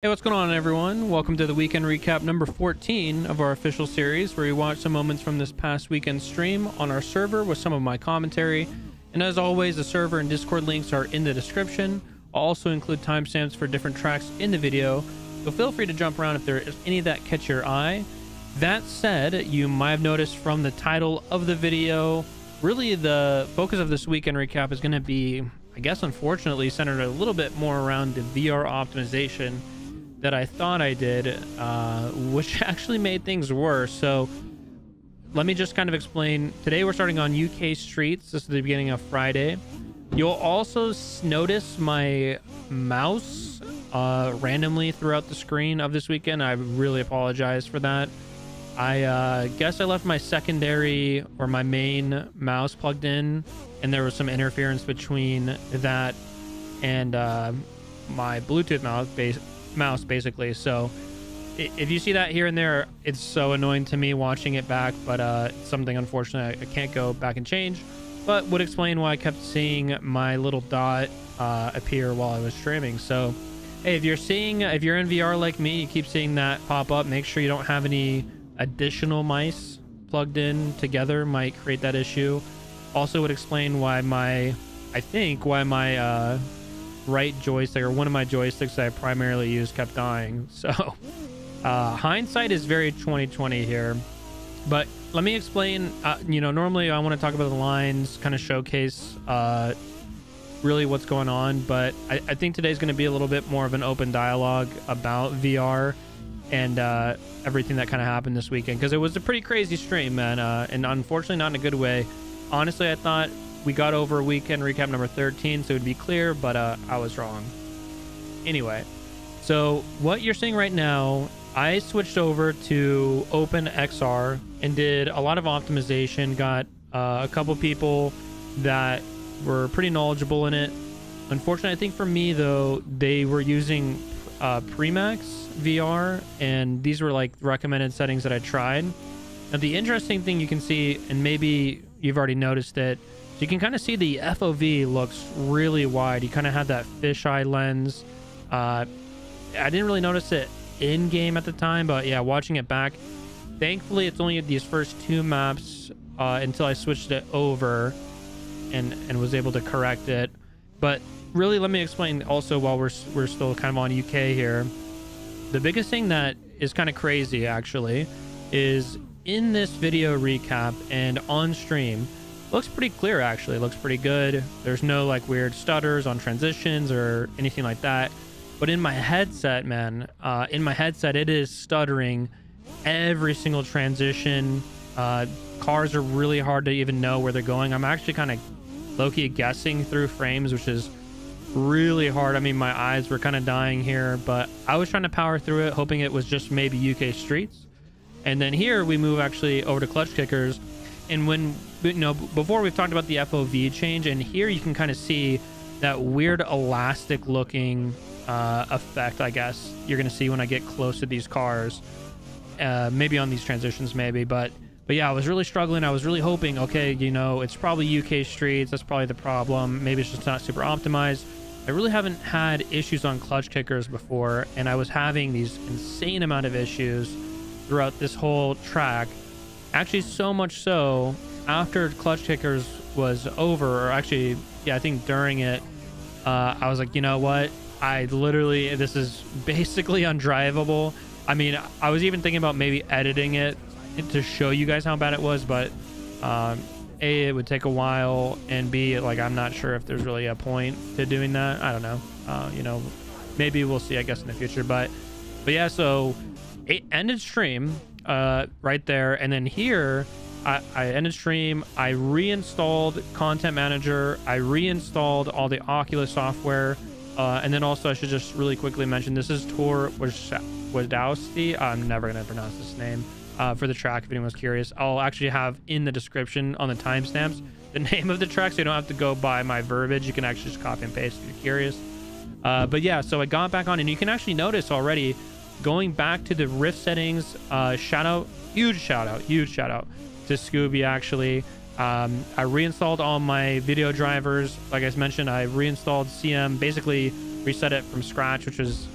Hey, what's going on, everyone? Welcome to the weekend recap number 14 of our official series, where you watch some moments from this past weekend stream on our server with some of my commentary. And as always, the server and Discord links are in the description. I'll also include timestamps for different tracks in the video, so feel free to jump around if there is any that catch your eye. That said, you might have noticed from the title of the video, really the focus of this weekend recap is going to be, I guess unfortunately, centered a little bit more around the VR optimization that I thought I did, which actually made things worse. So let me just kind of explain. Today we're starting on UK Streets. This is the beginning of Friday. You'll also notice my mouse randomly throughout the screen of this weekend. I really apologize for that. I guess I left my secondary or my main mouse plugged in, and there was some interference between that and my Bluetooth mouse basically. So if you see that here and there, it's so annoying to me watching it back, but it's something unfortunate I can't go back and change, but would explain why I kept seeing my little dot appear while I was streaming. So hey, if you're in VR like me, you keep seeing that pop up, make sure you don't have any additional mice plugged in together, might create that issue. Also would explain why my right joystick, or one of my joysticks that I primarily use, kept dying. So hindsight is very 2020 here, but let me explain. You know, normally I want to talk about the lines, kind of showcase really what's going on, but I think today's going to be a little bit more of an open dialogue about VR and everything that kind of happened this weekend, because it was a pretty crazy stream, man, and unfortunately not in a good way. Honestly, I thought we got over weekend recap number 13, so it would be clear, but I was wrong. Anyway, so what you're seeing right now, I switched over to OpenXR and did a lot of optimization, got a couple people that were pretty knowledgeable in it. Unfortunately, I think for me, though, they were using Premax VR, and these were like recommended settings that I tried. Now, the interesting thing you can see, and maybe you've already noticed it, you can kind of see the FOV looks really wide. You kind of have that fisheye lens. I didn't really notice it in game at the time, but yeah, watching it back, thankfully it's only these first two maps until I switched it over and was able to correct it. But really, let me explain also while we're still kind of on UK here. The biggest thing that is kind of crazy actually is in this video recap and on stream, looks pretty clear actually, looks pretty good. There's no like weird stutters on transitions or anything like that. But in my headset, man, it is stuttering every single transition. Cars are really hard to even know where they're going. I'm actually kind of low-key guessing through frames, which is really hard. I mean, my eyes were kind of dying here, but I was trying to power through it, hoping it was just maybe UK Streets. And then here we move actually over to Klutch Kickers. And when, you know, before we've talked about the FOV change, and here you can kind of see that weird elastic looking effect, I guess you're going to see when I get close to these cars, maybe on these transitions, maybe, but yeah, I was really struggling. I was really hoping, okay, you know, it's probably UK Streets. That's probably the problem. Maybe it's just not super optimized. I really haven't had issues on Klutch Kickers before, and I was having these insane amount of issues throughout this whole track. Actually, so much so, after Klutch Kickers was over, or actually, yeah, I think during it, I was like, you know what? This is basically undrivable. I mean, I was even thinking about maybe editing it to show you guys how bad it was, but A, it would take a while, and B, like, I'm not sure if there's really a point to doing that. I don't know. You know, maybe we'll see, I guess, in the future. But yeah, so it ended stream right there, and then here I ended stream, I reinstalled Content Manager, I reinstalled all the Oculus software, and then also I should just really quickly mention, this is Tor Wschodzący, I'm never gonna pronounce this name, for the track if anyone's curious. I'll actually have in the description on the timestamps the name of the track, so you don't have to go by my verbiage. You can actually just copy and paste if you're curious. But yeah, so I got back on, and you can actually notice already, going back to the Rift settings, huge shout out to Scooby actually. I reinstalled all my video drivers. Like I mentioned, I reinstalled CM, basically reset it from scratch, which is,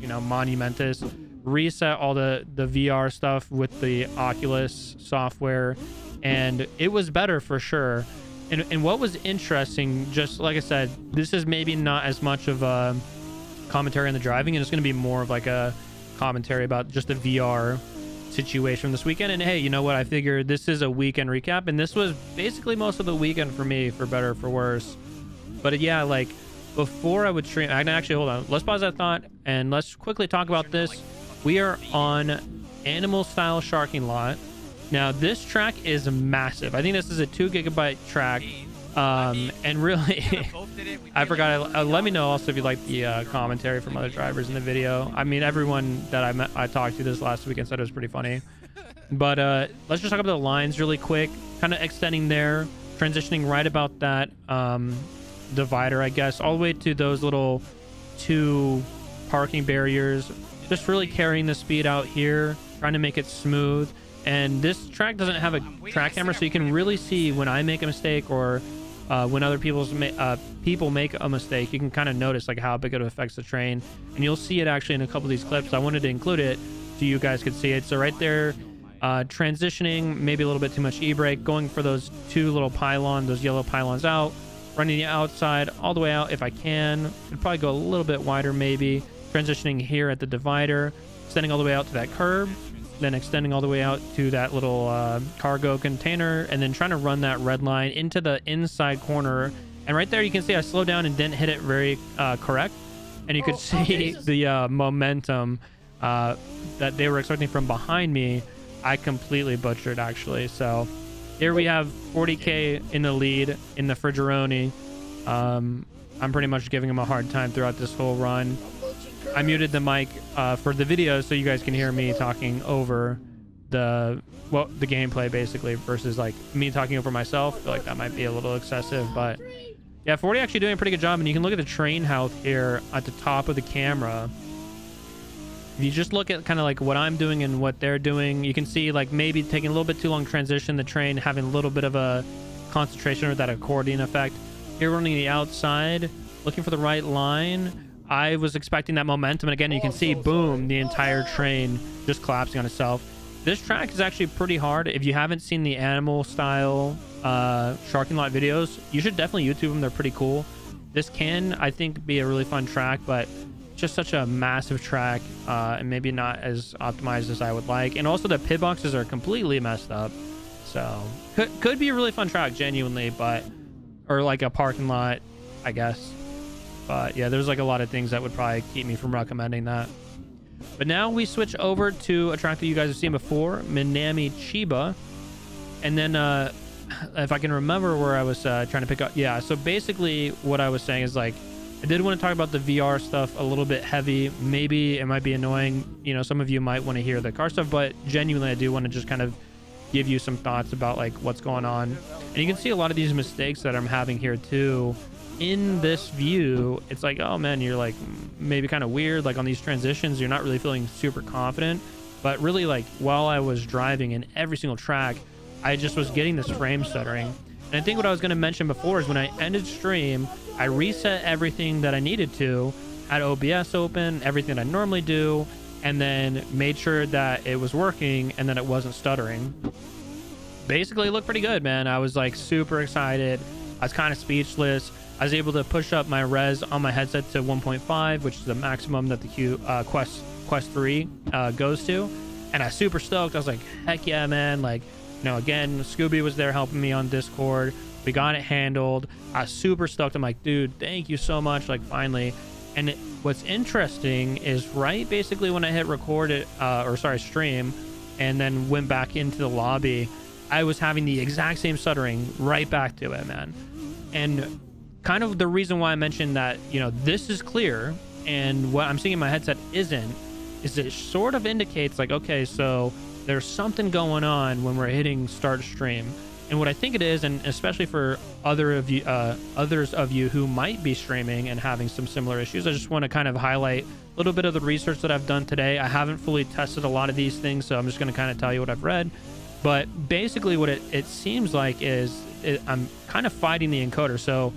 you know, monumentous. Reset all the VR stuff with the Oculus software, and it was better for sure. And what was interesting, just like I said, this is maybe not as much of a commentary on the driving, and it's going to be more of like a commentary about just the VR situation this weekend. And hey, you know what, I figured this is a weekend recap, and this was basically most of the weekend for me, for better or for worse. But yeah, like before I would stream, actually, hold on, let's pause that thought and let's quickly talk about this. We are on Animal Style Sharking Lot. Now this track is massive. I think this is a 2 GB track, and really I forgot. Let me know also if you like the commentary from other drivers in the video. I mean, everyone that I met, I talked to this last weekend, said it was pretty funny. But let's just talk about the lines really quick, kind of extending there, transitioning right about that divider, I guess, all the way to those little 2 parking barriers, just really carrying the speed out here, trying to make it smooth. And this track doesn't have a track camera, so you can really see when I make a mistake, or when other people make a mistake, you can kind of notice like how big it affects the train. And you'll see it actually in a couple of these clips. I wanted to include it so you guys could see it. So right there, transitioning, maybe a little bit too much e-brake, going for those 2 little pylons, those yellow pylons out, running the outside all the way out if I can. Could probably go a little bit wider maybe. Transitioning here at the divider, extending all the way out to that curb, then extending all the way out to that little cargo container, and then trying to run that red line into the inside corner. And right there you can see I slowed down and didn't hit it very correct, and you could see the momentum that they were expecting from behind me. I completely butchered, actually. So here we have 40K in the lead in the Frigironi. I'm pretty much giving him a hard time throughout this whole run. I muted the mic for the video so you guys can hear me talking over the, well, the gameplay basically, versus like me talking over myself. I feel like that might be a little excessive, but yeah, 40 actually doing a pretty good job. And you can look at the train health here at the top of the camera. If you just look at kind of like what I'm doing and what they're doing, you can see like maybe taking a little bit too long transition, the train having a little bit of a concentration or that accordion effect. Here running the outside, looking for the right line. I was expecting that momentum, and again you can see, boom, the entire train just collapsing on itself. This track is actually pretty hard. If you haven't seen the Animal Style Sharking Lot videos, you should definitely YouTube them. They're pretty cool. This can, I think, be a really fun track, but just such a massive track, and maybe not as optimized as I would like. And also the pit boxes are completely messed up, so could be a really fun track genuinely, but, or like a parking lot, I guess. But yeah, there's like a lot of things that would probably keep me from recommending that. But now we switch over to a track that you guys have seen before, Minami Chiba. And then if I can remember where I was trying to pick up. Yeah, so basically what I was saying is like, I did want to talk about the VR stuff a little bit heavy. Maybe it might be annoying. You know, some of you might want to hear the car stuff, but genuinely I do want to just kind of give you some thoughts about like what's going on. And you can see a lot of these mistakes that I'm having here too. In this view, it's like, oh man, you're like maybe kind of weird, like on these transitions you're not really feeling super confident. But really, like while I was driving in every single track, I just was getting this frame stuttering. And I think what I was going to mention before is when I ended stream, I reset everything that I needed to, had OBS open, everything I normally do, and then made sure that it was working and that it wasn't stuttering. Basically it looked pretty good, man. I was like super excited, I was kind of speechless. I was able to push up my res on my headset to 1.5, which is the maximum that the Quest 3 goes to, and I was super stoked. I was like, heck yeah, man. Like, you know, again, Scooby was there helping me on Discord, we got it handled. I was super stoked. I'm like, dude, thank you so much, like finally. And what's interesting is right basically when I hit record it, or sorry, stream, and then went back into the lobby, I was having the exact same stuttering right back to it, man. And kind of the reason why I mentioned that, you know, this is clear and what I'm seeing in my headset isn't, is it sort of indicates like, okay, so there's something going on when we're hitting start stream. And what I think it is, and especially for others of you who might be streaming and having some similar issues, I just want to kind of highlight a little bit of the research that I've done today. I haven't fully tested a lot of these things, so I'm just going to kind of tell you what I've read. But basically what it seems like is I'm kind of fighting the encoder. So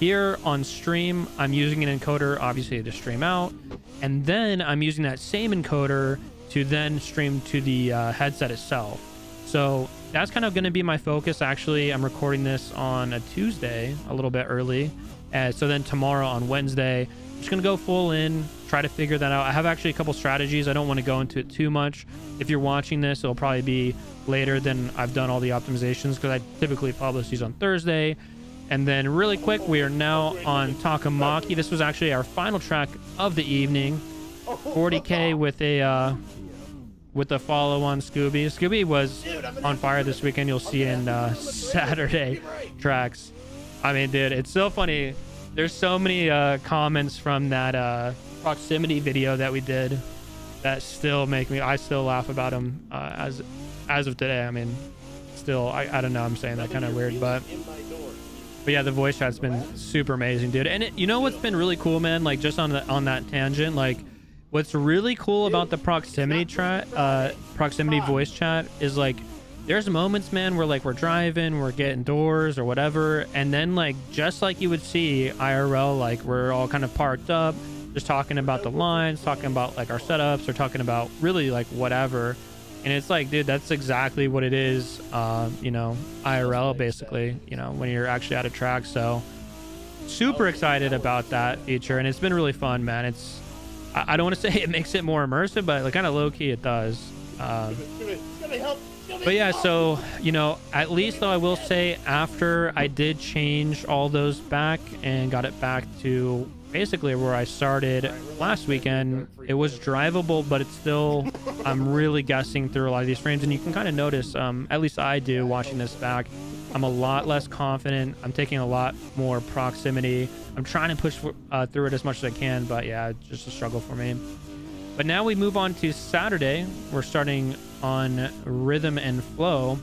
Here on stream, I'm using an encoder, obviously, to stream out. And then I'm using that same encoder to then stream to the headset itself. So that's kind of going to be my focus. Actually, I'm recording this on a Tuesday, a little bit early. So then tomorrow on Wednesday, I'm just going to go full in, try to figure that out. I have actually a couple strategies. I don't want to go into it too much. If you're watching this, it'll probably be later than I've done all the optimizations, because I typically publish these on Thursday. And then really quick, we are now on Takamaki. This was actually our final track of the evening. 40K with a follow on Scooby. Scooby was on fire this weekend. You'll see in Saturday tracks. I mean, dude, it's so funny. There's so many comments from that proximity video that we did that still make me, I still laugh about them as of today. I mean, still, I don't know. I'm saying that kind of weird, but yeah, the voice chat's been super amazing, dude. And it, you know what's been really cool, man? Like, just on that tangent, like, what's really cool about the proximity voice chat is, like, there's moments, man, where, like, we're driving, we're getting doors or whatever, and then, like, just like you would see IRL, like, we're all kind of parked up, just talking about the lines, talking about, like, our setups, or talking about really, like, whatever. And it's like, dude, that's exactly what it is, you know, IRL, basically, you know, when you're actually at a track. So super excited about that feature, and it's been really fun, man. It's, I don't want to say it makes it more immersive, but, like, kind of low-key it does. But yeah, so, you know, at least, though, I will say, after I did change all those back and got it back to basically where I started last weekend, it was drivable, but it's still, I'm really guessing through a lot of these frames. And you can kind of notice, at least I do, watching this back, I'm a lot less confident. I'm taking a lot more proximity. I'm trying to push through it as much as I can, but yeah, it's just a struggle for me. But now we move on to Saturday. We're starting on Rhythm and Flow.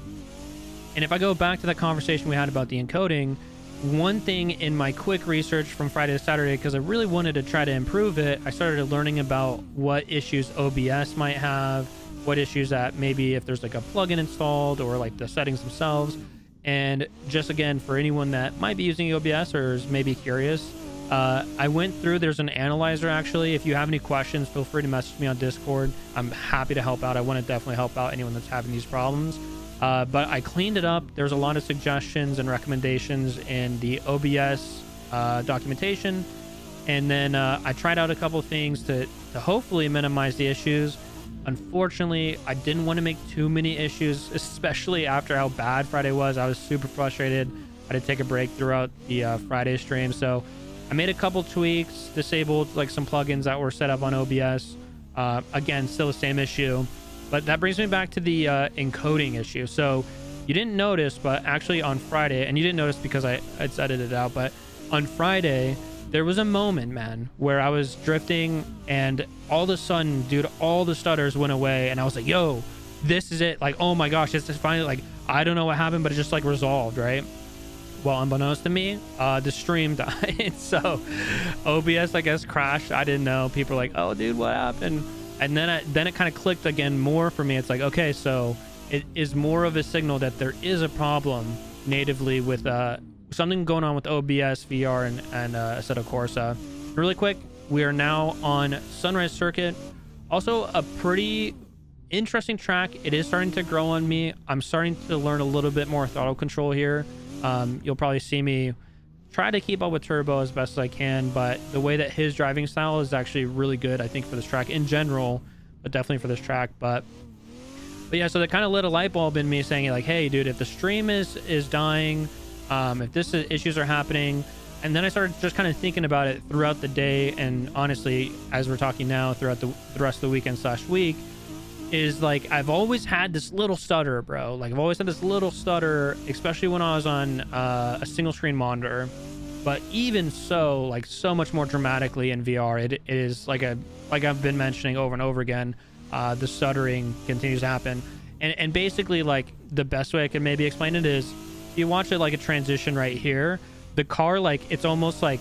And if I go back to that conversation we had about the encoding, one thing in my quick research from Friday to Saturday, because I really wanted to try to improve it, I started learning about what issues OBS might have, what issues that maybe if there's like a plugin installed, or like the settings themselves. And just again, for anyone that might be using OBS or is maybe curious, I went through, there's an analyzer actually. If you have any questions, feel free to message me on Discord. I'm happy to help out. I want to definitely help out anyone that's having these problems. But I cleaned it up. There's a lot of suggestions and recommendations in the OBS documentation. And then I tried out a couple of things to hopefully minimize the issues. Unfortunately, I didn't want to make too many issues, especially after how bad Friday was. I was super frustrated. I had to take a break throughout the Friday stream. So I made a couple tweaks, disabled like some plugins that were set up on OBS. Again, still the same issue. But that brings me back to the encoding issue. So you didn't notice, but actually on Friday, and you didn't notice because it's edited out, but on Friday, there was a moment, man, where I was drifting and all of a sudden, dude, all the stutters went away. And I was like, yo, this is it. Like, oh my gosh, this is finally, like, I don't know what happened, but it just like resolved, right? Well, unbeknownst to me, the stream died. So OBS, I guess, crashed. I didn't know. People were like, oh, dude, what happened? And then it kind of clicked again more for me. It's like, okay, so it is more of a signal that there is a problem natively with something going on with OBS, VR, and Assetto Corsa. Really quick, we are now on Sunrise Circuit. Also a pretty interesting track. It is starting to grow on me. I'm starting to learn a little bit more throttle control here. You'll probably see me try to keep up with Turbo as best as I can, but the way that his driving style is actually really good, I think, for this track in general, but definitely for this track. But yeah, so that kind of lit a light bulb in me saying, like, hey, dude, if the stream is dying, if this is, issues are happening. And then I started just kind of thinking about it throughout the day, and honestly, as we're talking now, throughout the rest of the weekend slash week, is like, I've always had this little stutter, bro. Like, I've always had this little stutter, especially when I was on a single screen monitor. But even so, like, so much more dramatically in VR, it is like I've been mentioning over and over again, the stuttering continues to happen. And basically, like, the best way I can maybe explain it is, you watch it like a transition right here, the car, like, it's almost like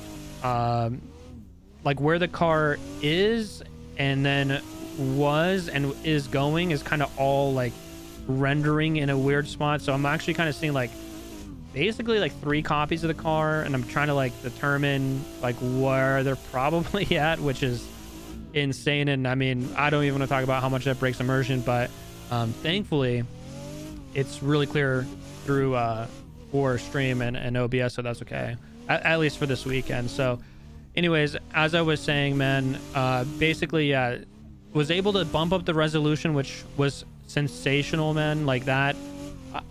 where the car is and then was and is going is kind of all like rendering in a weird spot. So I'm actually kind of seeing like basically like 3 copies of the car, and I'm trying to like determine like where they're probably at, which is insane. And I mean, I don't even want to talk about how much that breaks immersion, but thankfully it's really clear through or stream and OBS, so that's okay, at least for this weekend. So anyways, as I was saying, man, basically was able to bump up the resolution, which was sensational, man. Like that,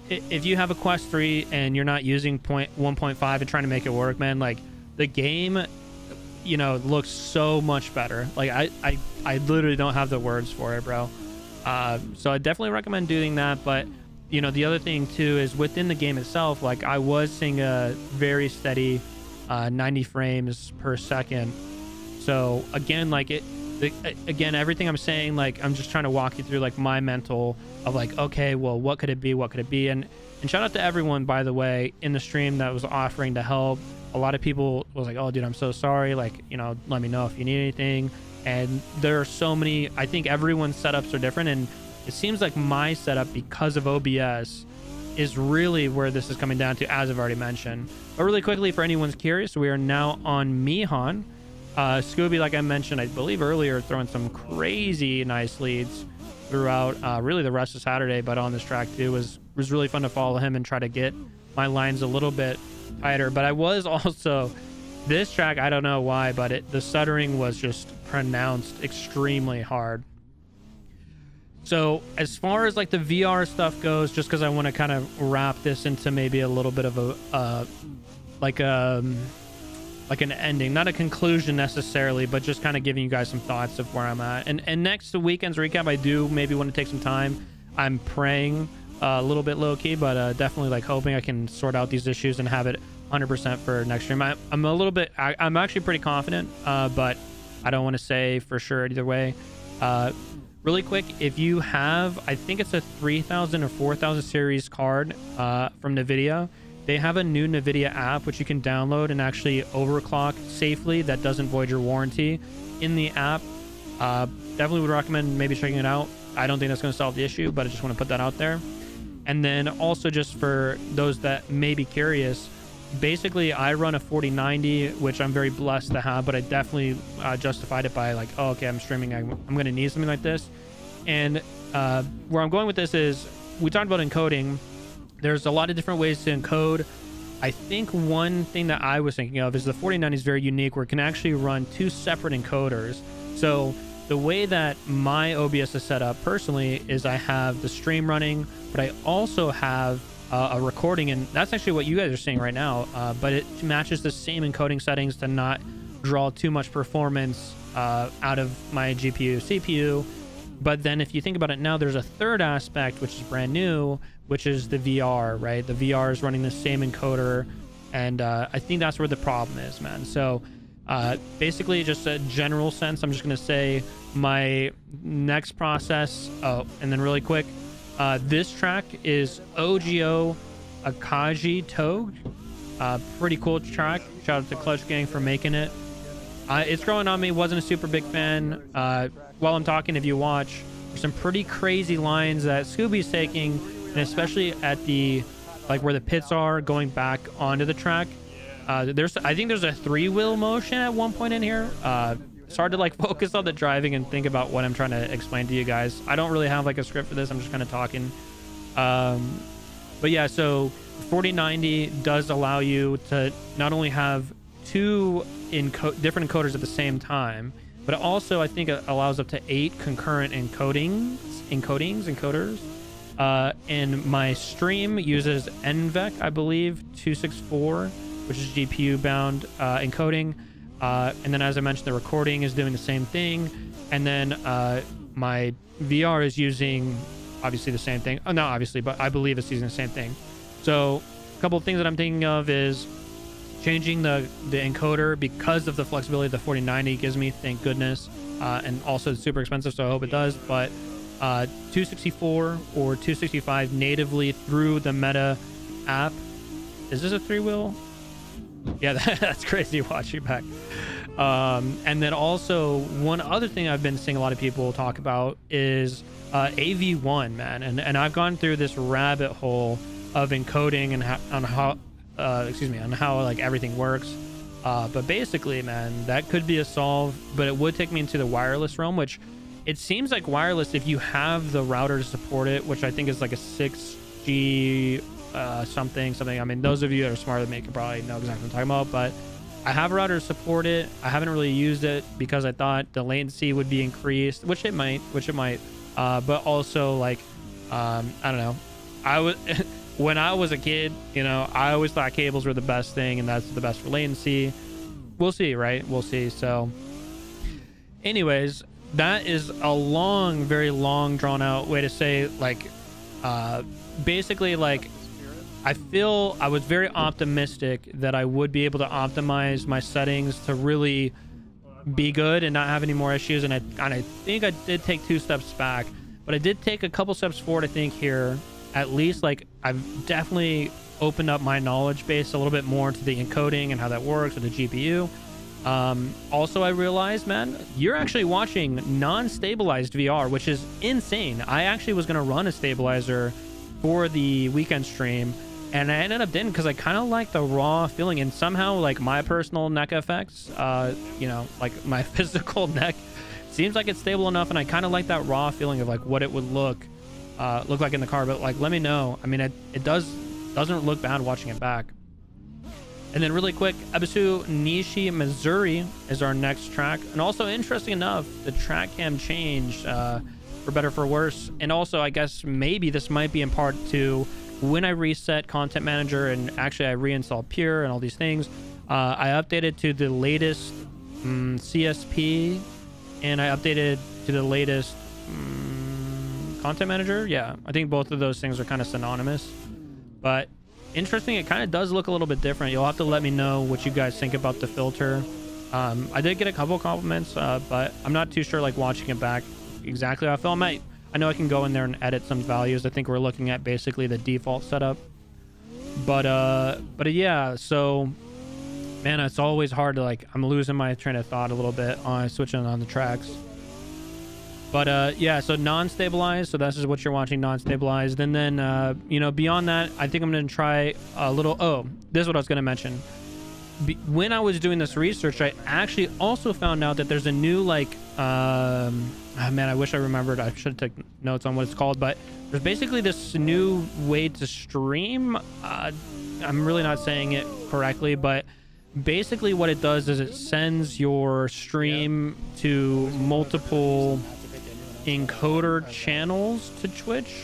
if you have a Quest 3 and you're not using 1.5 and trying to make it work, man, like the game, you know, looks so much better. Like I literally don't have the words for it, bro. So I definitely recommend doing that. But you know, the other thing too is within the game itself, like I was seeing a very steady 90 frames per second. So again, like again, everything I'm saying, like I'm just trying to walk you through like my mental of like, okay, well, what could it be, what could it be? And shout out to everyone, by the way, in the stream that was offering to help. A lot of people was like, oh dude, I'm so sorry, like, you know, let me know if you need anything. And there are so many, I think everyone's setups are different, and it seems like my setup, because of OBS, is really where this is coming down to, as I've already mentioned. But really quickly, for anyone's curious, we are now on Meihan. Scooby, like I mentioned, I believe earlier, throwing some crazy nice leads throughout really the rest of Saturday, but on this track too. Was really fun to follow him and try to get my lines a little bit tighter. But I was also, this track, I don't know why, but the stuttering was just pronounced extremely hard. So as far as like the VR stuff goes, just because I want to kind of wrap this into maybe a little bit of a like an ending, not a conclusion necessarily, but just kind of giving you guys some thoughts of where I'm at. And next weekend's recap, I do maybe want to take some time. I'm praying a little bit low key, but definitely like hoping I can sort out these issues and have it 100% for next stream. I'm a little bit, I'm actually pretty confident, but I don't want to say for sure either way. Really quick, if you have, I think it's a 3000 or 4000 series card from NVIDIA, they have a new NVIDIA app which you can download and actually overclock safely that doesn't void your warranty in the app. Definitely would recommend maybe checking it out. I don't think that's going to solve the issue, but I just want to put that out there. And then also, just for those that may be curious, basically I run a 4090, which I'm very blessed to have, but I definitely justified it by like, oh, okay, I'm streaming, I'm gonna need something like this. And where I'm going with this is, we talked about encoding. There's a lot of different ways to encode. I think one thing that I was thinking of is the 4090 is very unique, where it can actually run 2 separate encoders. So the way that my OBS is set up personally is I have the stream running, but I also have a recording, and that's actually what you guys are seeing right now, but it matches the same encoding settings to not draw too much performance out of my GPU, CPU. But then if you think about it now, there's a third aspect which is brand new, which is the VR, right? The VR is running the same encoder, and I think that's where the problem is, man. So basically, just a general sense, I'm just gonna say my next process. Oh, and then really quick, this track is OGO Akagi Touge. Pretty cool track. Shout out to Klutch Gang for making it. It's growing on me. Wasn't a super big fan. While I'm talking, if you watch, there's some pretty crazy lines that Scooby's taking, and especially at the, like where the pits are going back onto the track. I think there's a 3-wheel motion at one point in here. It's hard to like focus on the driving and think about what I'm trying to explain to you guys. I don't really have like a script for this. I'm just kind of talking. But yeah, so 4090 does allow you to not only have 2 different encoders at the same time, but also I think it allows up to 8 concurrent encoders. And my stream uses NVENC, I believe, 264, which is GPU bound encoding. And then, as I mentioned, the recording is doing the same thing. And then my VR is using obviously the same thing. Oh, not obviously, but I believe it's using the same thing. So a couple of things that I'm thinking of is changing the encoder, because of the flexibility the 4090 gives me, thank goodness. And also it's super expensive, so I hope it does. But 264 or 265 natively through the Meta app. Is this a 3-wheel? Yeah, that's crazy watching back. And then also, one other thing I've been seeing a lot of people talk about is AV1, man. And I've gone through this rabbit hole of encoding and on how on how like everything works. But basically, man, that could be a solve, but it would take me into the wireless realm, which it seems like wireless, if you have the router to support it, which I think is like a 6G something. I mean, those of you that are smarter than me can probably know exactly what I'm talking about, but I have a router to support it. I haven't really used it because I thought the latency would be increased, which it might, but also like, I don't know. When I was a kid, you know, I always thought cables were the best thing, and that's the best for latency. We'll see, right? We'll see. So anyways, that is a long, very long, drawn out way to say, like, basically, like, I feel I was very optimistic that I would be able to optimize my settings to really be good and not have any more issues. And I think I did take two steps back, but I did take a couple steps forward, I think, here. At least, like, I've definitely opened up my knowledge base a little bit more to the encoding and how that works with the GPU. Also, I realized, man, you're actually watching non-stabilized VR, which is insane. I actually was going to run a stabilizer for the weekend stream, and I ended up didn't because I kind of like the raw feeling. And somehow, like, my personal neck effects, you know, like my physical neck, seems like it's stable enough, and I kind of like that raw feeling of, like, what it would look like in the car. But, like, let me know. I mean, it doesn't look bad watching it back. And then really quick, Ebisu Nishi Matsuri is our next track, and also interesting enough, the track cam changed for better for worse. And also, I guess maybe this might be in part two when I reset Content Manager, and actually I reinstalled Pure and all these things. I updated to the latest CSP, and I updated to the latest Content Manager. Yeah, I think both of those things are kind of synonymous, but interesting, it kind of does look a little bit different. You'll have to let me know what you guys think about the filter. I did get a couple compliments, but I'm not too sure, like, watching it back exactly how I feel. I know I can go in there and edit some values. I think we're looking at basically the default setup, but yeah. So, man, it's always hard to, like, I'm losing my train of thought a little bit on switching on the tracks. But yeah, so non-stabilized, so this is what you're watching, non-stabilized. And then you know, beyond that, I think I'm gonna try a little, oh, this is what I was gonna mention. When I was doing this research, I actually also found out that there's a new, like, oh, man, I wish I remembered, I should take notes on what it's called, but there's basically this new way to stream. I'm really not saying it correctly, but basically what it does is it sends your stream to multiple encoder channels to Twitch.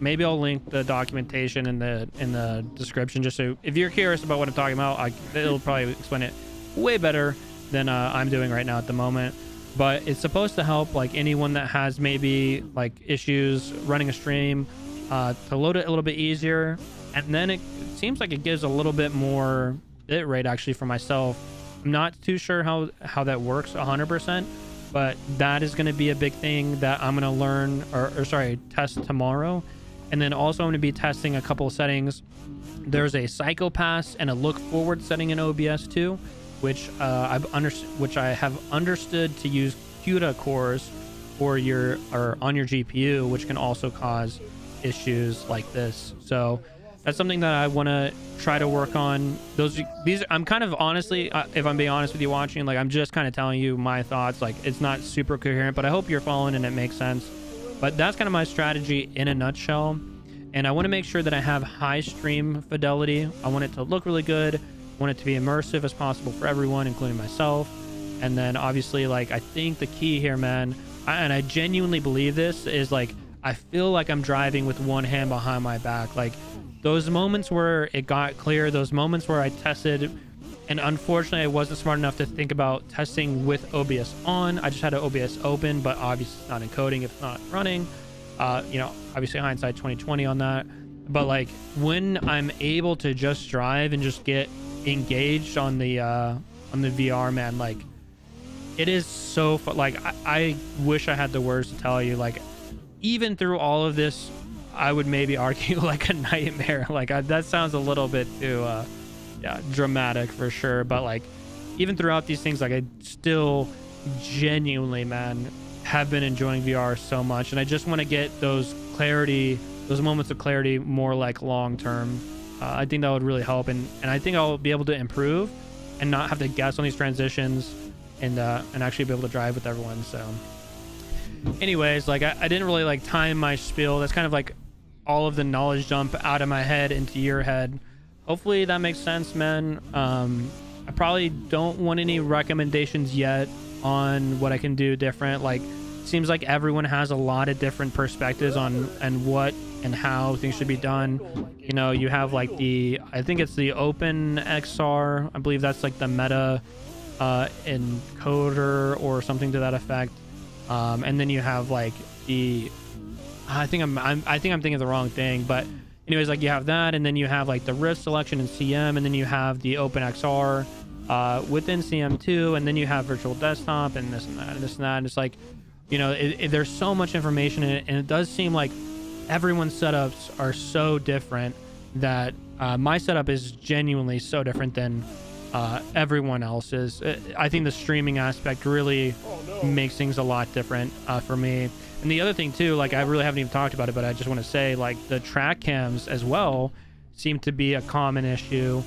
Maybe I'll link the documentation in the description, just so if you're curious about what I'm talking about, it'll probably explain it way better than I'm doing right now at the moment. But it's supposed to help, like, anyone that has maybe, like, issues running a stream to load it a little bit easier. And then it seems like it gives a little bit more bit rate, actually, for myself. I'm not too sure how that works 100%, but that is going to be a big thing that I'm going to learn, or sorry, test tomorrow. And then also I'm going to be testing a couple of settings. There's a cycle pass and a look forward setting in OBS too, which I have understood to use CUDA cores on your GPU, which can also cause issues like this. So that's something that I want to try to work on. These I'm kind of, honestly, if I'm being honest with you watching, like, I'm just kind of telling you my thoughts. Like, it's not super coherent, but I hope you're following and it makes sense. But that's kind of my strategy in a nutshell. And I want to make sure that I have high stream fidelity. I want it to look really good. I want it to be immersive as possible for everyone, including myself. And then obviously, like, I think the key here, man, and I genuinely believe this, is, like, I feel like I'm driving with one hand behind my back. Like, those moments where it got clear, those moments where I tested, and unfortunately I wasn't smart enough to think about testing with OBS on. I just had an OBS open, but obviously it's not encoding if it's not running. You know, obviously hindsight 2020 on that. But, like, when I'm able to just drive and just get engaged on the VR, man, like, it is so fun. Like, I wish I had the words to tell you. Like, even through all of this, I would maybe argue, like, a nightmare. Like, that sounds a little bit too yeah, dramatic for sure, but, like, even throughout these things, like, I still genuinely, man, have been enjoying VR so much, and I just want to get those moments of clarity more, like, long term. I think that would really help, and I think I'll be able to improve and not have to guess on these transitions, and actually be able to drive with everyone. So anyways, like I didn't really like time my spiel. That's kind of like all of the knowledge dump out of my head into your head. Hopefully that makes sense, man. I probably don't want any recommendations yet on what I can do different. Like, seems like everyone has a lot of different perspectives on and what and how things should be done. You know, you have like the, I think it's the OpenXR, I believe that's like the Meta encoder or something to that effect. And then you have like the, I think I'm thinking of the wrong thing, but anyways, like you have that, and then you have like the rift selection in CM, and then you have the OpenXR within CM2, and then you have virtual desktop and this and that and this and that. And it's like, you know, there's so much information in it, and it does seem like everyone's setups are so different that my setup is genuinely so different than everyone else's. I think the streaming aspect really makes things a lot different for me. And the other thing too, like I really haven't even talked about it, but I just want to say, like, the track cams as well seem to be a common issue.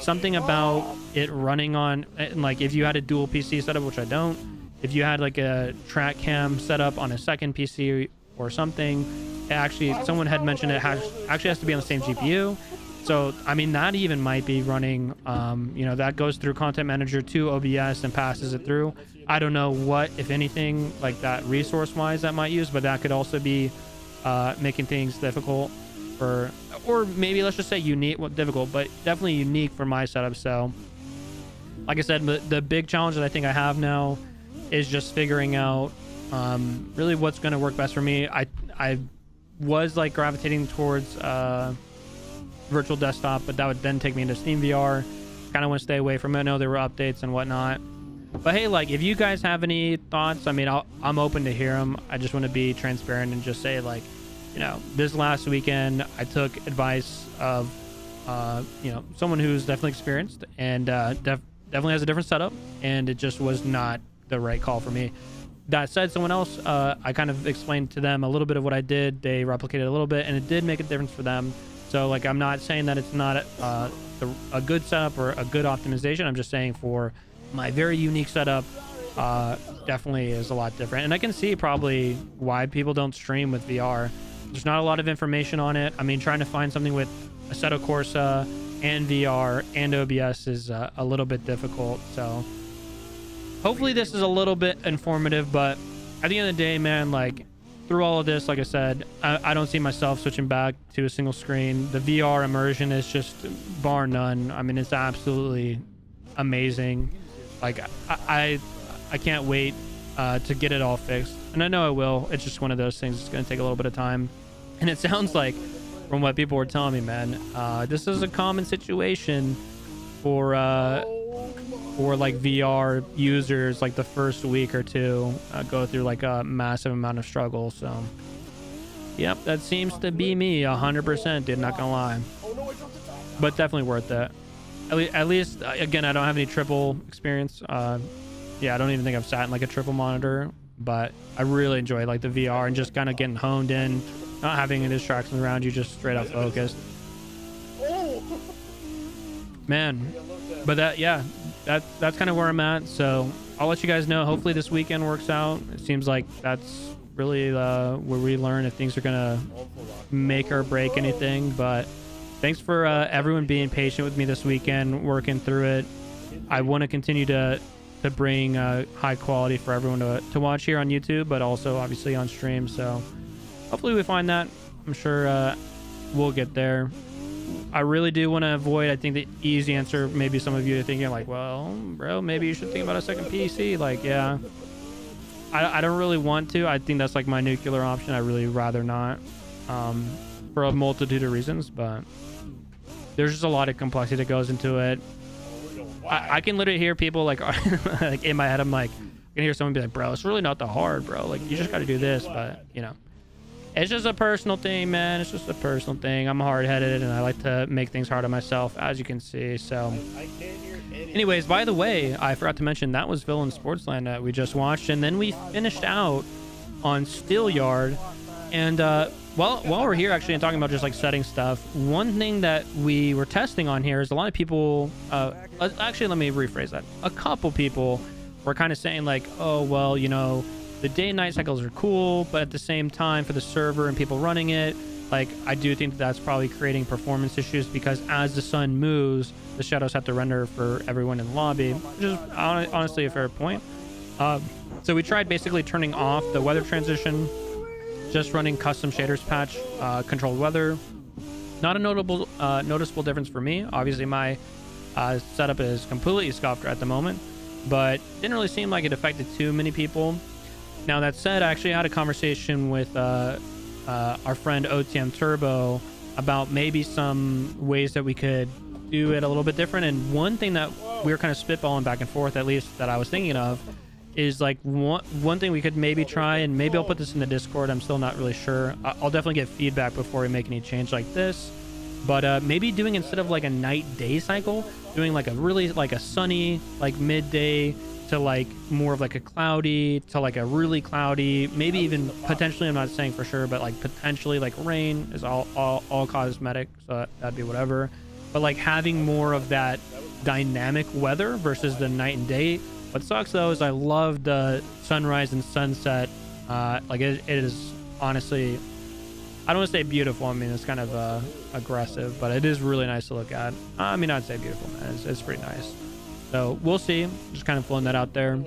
Something about it running on, like, if you had a dual PC setup, which I don't, if you had like a track cam setup on a second PC or something, actually someone had mentioned it actually has to be on the same GPU. So I mean, that even might be running, you know, that goes through content manager to OBS and passes it through. I don't know what, if anything, like that resource wise that might use, but that could also be making things difficult for, or maybe let's just say unique, well, difficult, but definitely unique for my setup. So like I said, the big challenge that I think I have now is just figuring out really what's going to work best for me. I was like gravitating towards virtual desktop, but that would then take me into Steam VR. Kind of want to stay away from it. I know there were updates and whatnot, but hey, like if you guys have any thoughts, I mean, I'm open to hear them. I just want to be transparent and just say, like, you know, this last weekend I took advice of you know, someone who's definitely experienced and definitely has a different setup, and it just was not the right call for me. That said, someone else, I kind of explained to them a little bit of what I did. They replicated a little bit, and it did make a difference for them. So like, I'm not saying that it's not a good setup or a good optimization. I'm just saying for my very unique setup, definitely is a lot different. And I can see probably why people don't stream with VR. There's not a lot of information on it. I mean, trying to find something with Assetto Corsa and VR and OBS is a little bit difficult. So hopefully this is a little bit informative, but at the end of the day, man, like through all of this, like I said, I don't see myself switching back to a single screen. The VR immersion is just bar none. I mean, it's absolutely amazing. Like I can't wait to get it all fixed, and I know I will. It's just one of those things. It's going to take a little bit of time, and it sounds like from what people were telling me, man, this is a common situation for like VR users. Like the first week or two go through like a massive amount of struggle. So yep, that seems to be me 100%, dude, not gonna lie. But definitely worth it. At least again, I don't have any triple experience. Yeah, I don't even think I've sat in like a triple monitor, but I really enjoyed like the VR and just kind of getting honed in, not having any distractions around you, just straight up focused, man. But that, yeah, that's kind of where I'm at. So I'll let you guys know. Hopefully this weekend works out. It seems like that's really where we learn if things are gonna make or break anything. But thanks for everyone being patient with me this weekend, working through it. I want to continue to bring high quality for everyone to watch here on YouTube, but also obviously on stream. So hopefully we find that. I'm sure we'll get there. I really do want to avoid, I think the easy answer, maybe some of you are thinking like, well, bro, maybe you should think about a second PC. Like, yeah, I don't really want to. I think that's like my nuclear option. I really rather not, for a multitude of reasons, but there's just a lot of complexity that goes into it. I can literally hear people like, like in my head, I'm like, I can hear someone be like, bro, it's really not that hard, bro. Like, you just got to do this, but you know. It's just a personal thing, man. It's just a personal thing. I'm hard-headed, and I like to make things hard on myself, as you can see. So anyways, by the way, I forgot to mention that was Villain Sportsland that we just watched, and then we finished out on Steel Yard, and While we're here, actually, and talking about just like setting stuff, one thing that we were testing on here is a lot of people, actually, let me rephrase that. A couple people were kind of saying like, oh, well, you know, the day and night cycles are cool, but at the same time for the server and people running it, like I do think that that's probably creating performance issues because as the sun moves, the shadows have to render for everyone in the lobby, which is honestly a fair point. So we tried basically turning off the weather transition, just running custom shaders patch, controlled weather. Not a noticeable difference for me. Obviously my setup is completely scuffed at the moment, but didn't really seem like it affected too many people. Now that said, I actually had a conversation with our friend OTM Turbo about maybe some ways that we could do it a little bit different. And one thing that we were kind of spitballing back and forth, at least that I was thinking of, is like one thing we could maybe try, and maybe I'll put this in the Discord. I'm still not really sure. I'll definitely get feedback before we make any change like this, but maybe doing, instead of like a night day cycle, doing like a really like a sunny, like midday to like more of like a cloudy to like a really cloudy, maybe even potentially, I'm not saying for sure, but like potentially like rain is all cosmetic, so that'd be whatever. But like having more of that dynamic weather versus the night and day. What sucks though is I love the sunrise and sunset. Like it is honestly, I don't want to say beautiful. I mean, it's kind of aggressive, but it is really nice to look at. I mean, I'd say beautiful, man. It's pretty nice. So we'll see, just kind of throwing that out there.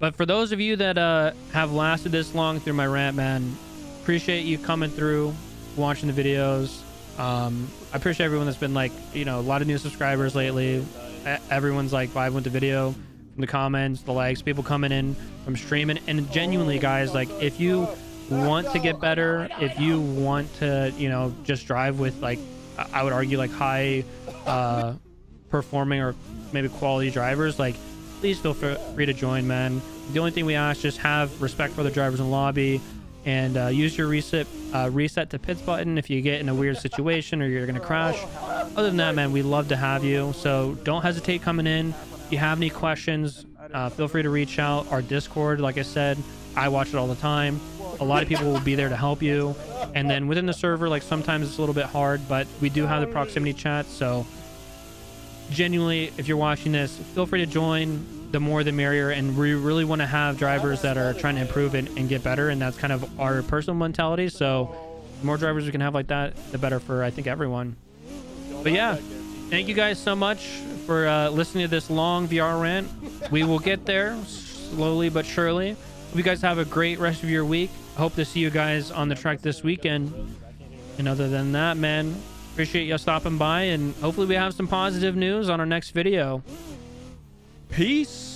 But for those of you that have lasted this long through my rant, man, appreciate you coming through, watching the videos. I appreciate everyone that's been like, you know, a lot of new subscribers lately. Everyone's like vibing with the video, from the comments, the likes, people coming in from streaming. And genuinely, guys, like if you want to get better, if you want to, you know, just drive with like, I would argue like high performing or maybe quality drivers, like please feel free to join, man. The only thing we ask, just have respect for the drivers in the lobby, and use your reset to pits button if you get in a weird situation or you're gonna crash. Other than that, man, we love to have you, so don't hesitate coming in. If you have any questions, feel free to reach out. Our Discord, like I said, I watch it all the time. A lot of people will be there to help you. And then within the server, like sometimes it's a little bit hard, but we do have the proximity chat. So genuinely, if you're watching this, feel free to join. The more the merrier, and we really want to have drivers that are trying to improve and get better, and that's kind of our personal mentality. So the more drivers we can have like that, the better for I think everyone. But yeah, thank you guys so much for listening to this long VR rant. We will get there slowly but surely. Hope you guys have a great rest of your week. Hope to see you guys on the track this weekend. And other than that, man, appreciate you stopping by, and hopefully we have some positive news on our next video. Peace.